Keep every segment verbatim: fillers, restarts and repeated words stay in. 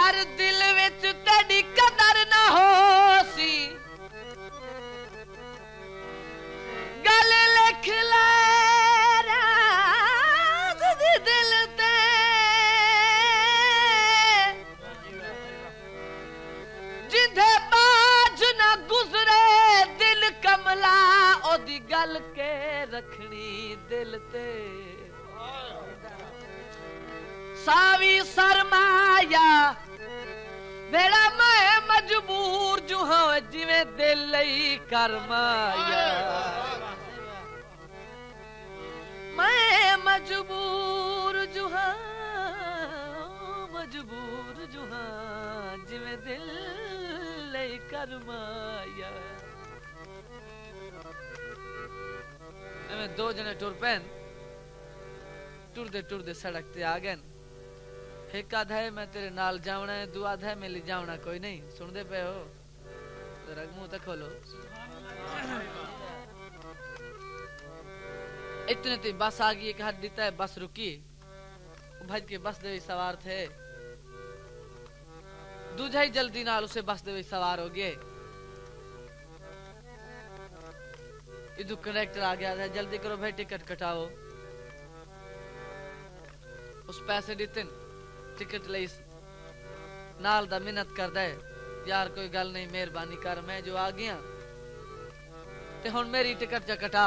हर दिल विच तेरी कदर ना होसी, गल लिख ले राज दी दिल ते, जिंदे बाज ना गुजरे दिल कमला ओदी गल के रखनी दिल ते। सावी सरमाया मेरा मैं मजबूर जो हाँ जिमें दिल लई करमाया, मैं मजबूर जो हाँ मजबूर जो हाँ जिमें दिल लई करमाया। दो जने टुर पैन टुरदे टुरदे सड़क ते आ गए। एक आधा है मैं तेरे नाल जावना है, दो आधा है मैं ले जावना, कोई नहीं सुन दे पे हो तेरा मुंह तक खोलो। इतने ती बस आ गई, एक हाथ देता है बस रुकी, भज के बस देवी सवार थे, दूजा ही जल्दी नाल उसे बस देवी सवार हो गए। इधर कनेक्टर आ गया था, जल्दी करो भाई टिकट कटाओ। उस पैसे देते टिकट ले नाल दा मेहनत करदा है, यार कोई गल नहीं मेहरबानी कर मैं जो आ गया ते हुन मेरी टिकट च कटा।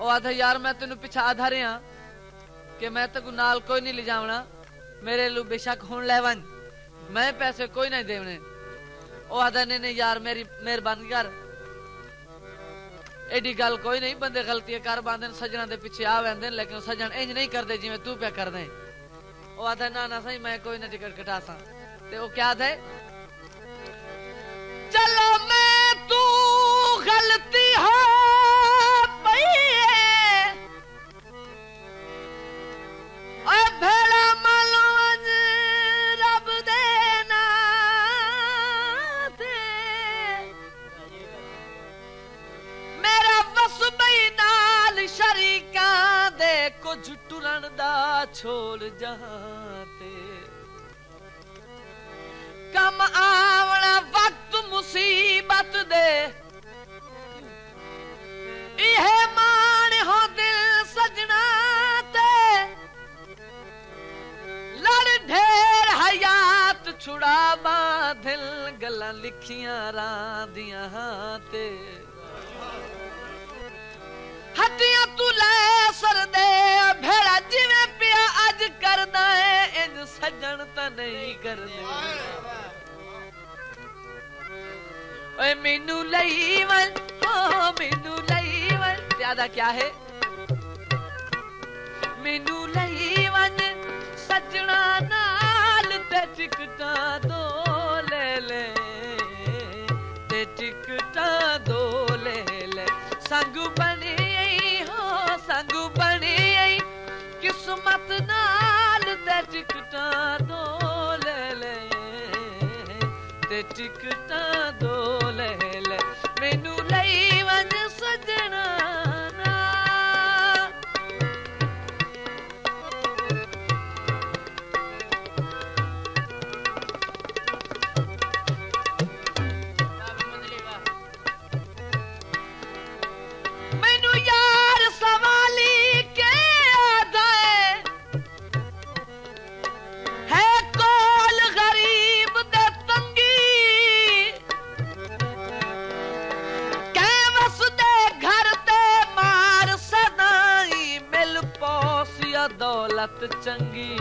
ओ आधा यार मैं तेनू पिछा आधा रहा कि मैं तक नाल कोई नहीं ले जावना, मेरे लू बेशक हुन ले वन मैं पैसे कोई नहीं देवने। ओ आधा ने नहीं यार मेरी मेहरबानी कर, एडी गल कोई नहीं, बंदे गलतियां कर बांदे सजना दे पिछे आ वैंदे, लेकिन सजन इंज नहीं करते जिवें तू पे कर दे। ओ आधा ना ना सही मैं कोई ना टिकट कटा सा ते ओ क्या था, चलो मैं तू गलती हो पई है ओए भेड़ा मालो अंज रब दे शरीका दे कुछ टुरन दा छोड़ जाते, कम आवना वक्त मुसीबत दे इहे मान हो दिल सजना ते, लड़ ढेर हयात छुड़ा बाधिल गला लिखियां रांदियां हाते। हटिया तू ले सर दे भेड़ा जिवें पिया अज करदा है, इंज सजन ता नहीं करदे। ओए मेनू लई वंज, ओ मेनू लई वंज, ज्यादा क्या है मेनू लई वंज सजना नाल ते टिकटा दो ले ले, ते टिकटा दो ले ले। संग बने संग बने किस्मत नाल ते टिकटा दो ले ले, ते टिकटा दो ले ले। मेनू लई वंज सजना ना दौलत चंगी,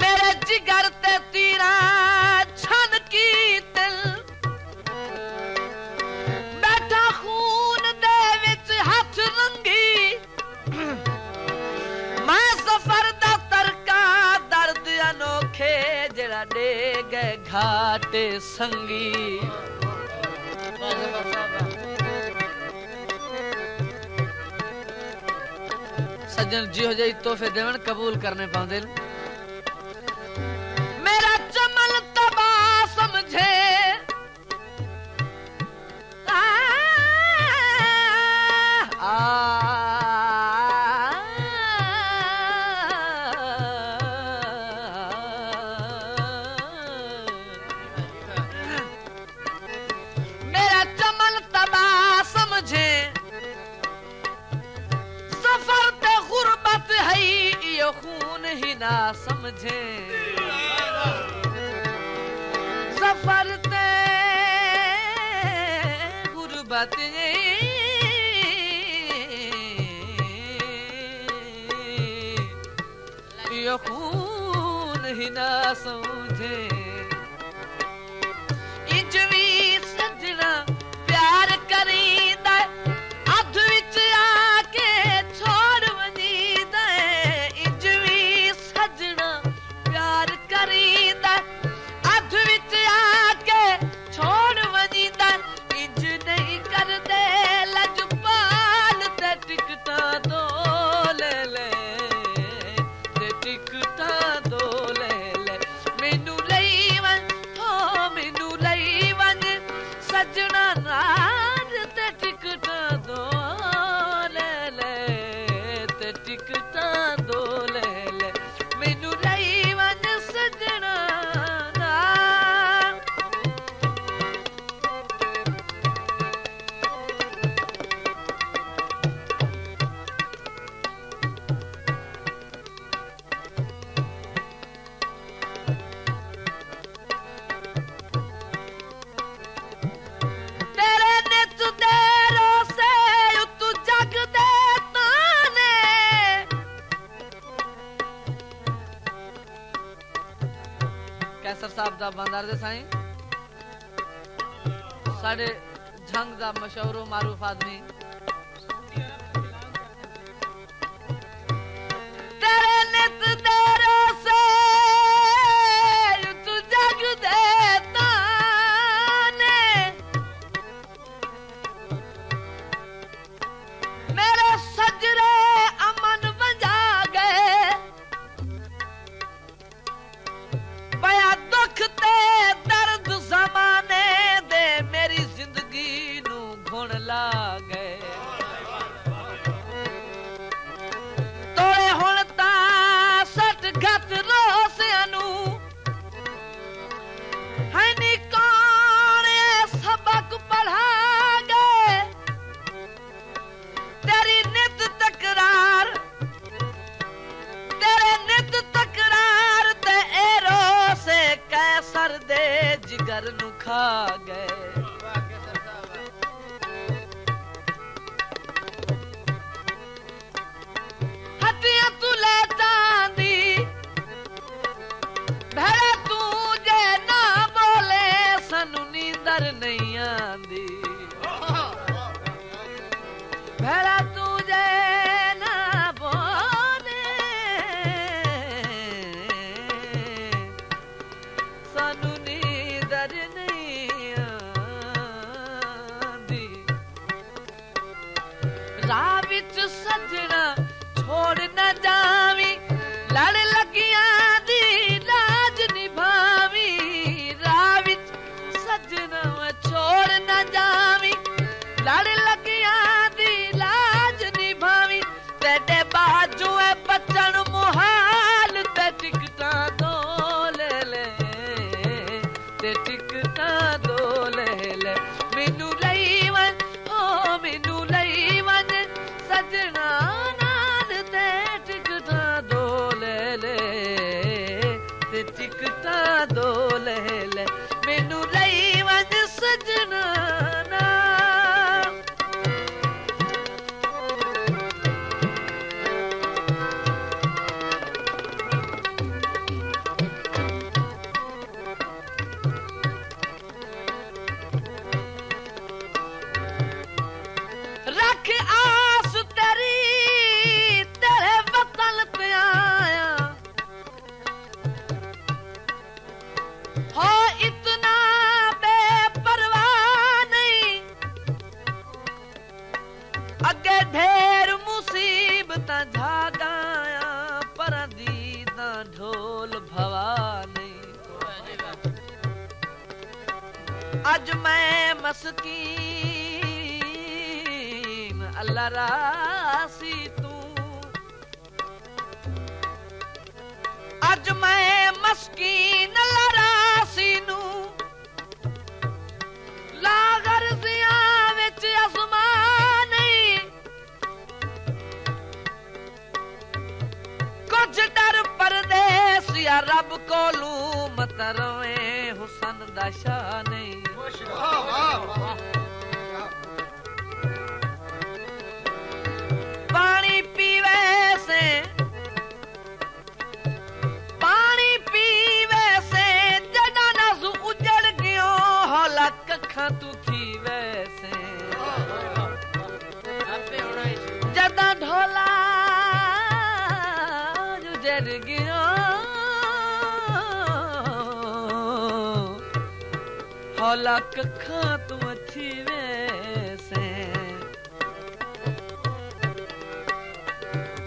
मेरे जिगर ते तीरा छन की तिल बैठा खून दे विच हथ रंगी, मैं सफर दा तरका दर्द अनोखे जड़ा दे गए घाटे संगी। सजन जी हो जाई तोहफे देवन कबूल करने पांदे। मेरा चमल तबा समझे आ, समझे सफर ते गुरबत यो खून ही ना समझे इंजवी सजना प्यार करी साढ़े झंग दा मशहूर मारूफ आदमी कुछ डर परदेस दूसरिया रब को लू मतरवे हुसन दशा नहीं। पानी पीवे से पानी पीवे से जना नजू उजड़ गयो होला कखा तू खीवे से जदा ढोला उजड़ गयो होला कखा तू खीवे से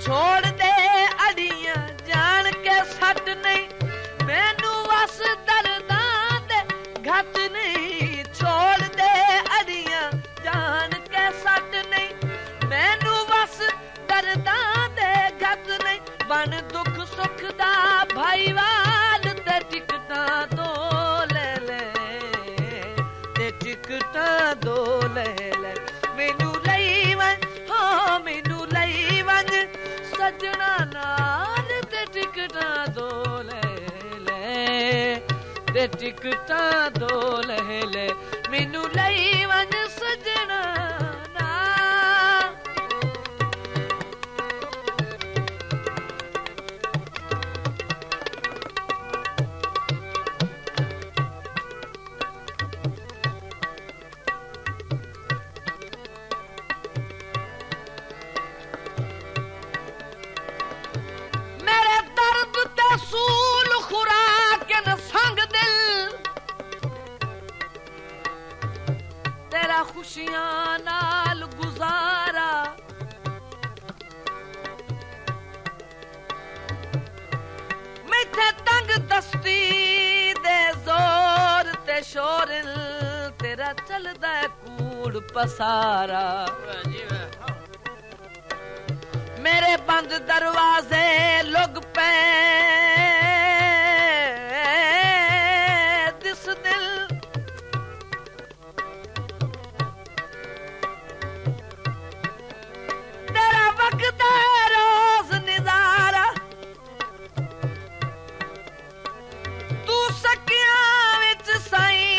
छोड़ दे अड़िया जान के सट नहीं मैनू वस दर्दा दे घट नहीं। छोड़ दे अड़िया जान के सट नहीं मैनू वस दर्दा दे घट नहीं। बन दुख सुख दा भाईवाल ते टिकटा दो ले ले ते टिकटा दो ले ले। मेनू लई वंज हाँ मेनू लई वंज सजना नाल ते टिकटा दो ले ले ते टिकटा दो ले ले। मेनू लई वंज सजना नाल सूल खुराक न संग दिल तेरा खुशियां नाल गुजारा मिठे तंग दस्ती दे जोर ते शोरल तेरा चलदा कूड़ पसारा। मेरे बंद दरवाजे लुग पे दिस दिल तेरा वक्त रोज निजारा तू सकिया विच साई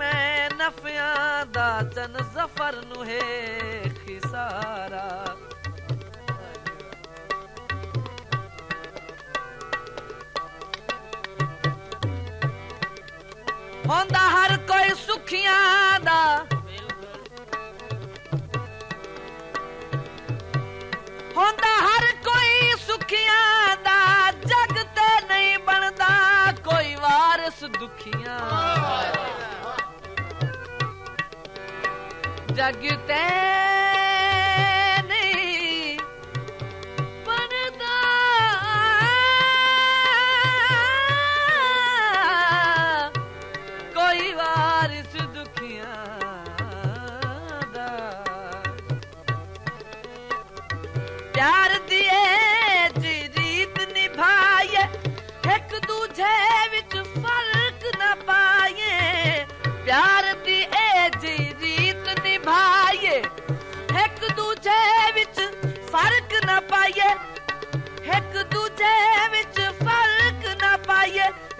मैं नफिया दा जन जफर नु है खिसारा। होंदा हर कोई सुखियां दा होंदा हर कोई सुखियां दा जग ते नहीं बनदा कोई वारिस दुखियां जग ते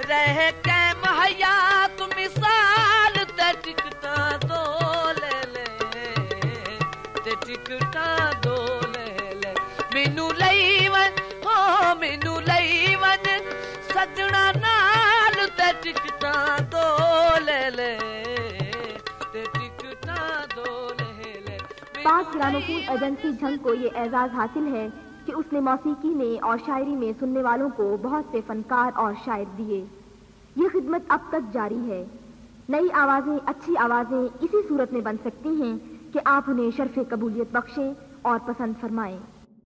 रह के महया तू मिसाल ते टिकटा दो ले ले ते टिकटा दो ले ले। मेनू लई वंज हो मेनू लई वंज सजना नाल ते टिकटा दो ले ले ते टिकटा दो ले ले। पाक ग्रामोफोन एजेंसी झंग को ये एजाज हासिल है कि उसने मौसीकी में और शायरी में सुनने वालों को बहुत से फनकार और शायर दिए। ये खिदमत अब तक जारी है। नई आवाज़ें अच्छी आवाज़ें इसी सूरत में बन सकती हैं कि आप उन्हें शर्फ़ कबूलियत बख्शें और पसंद फरमाएं।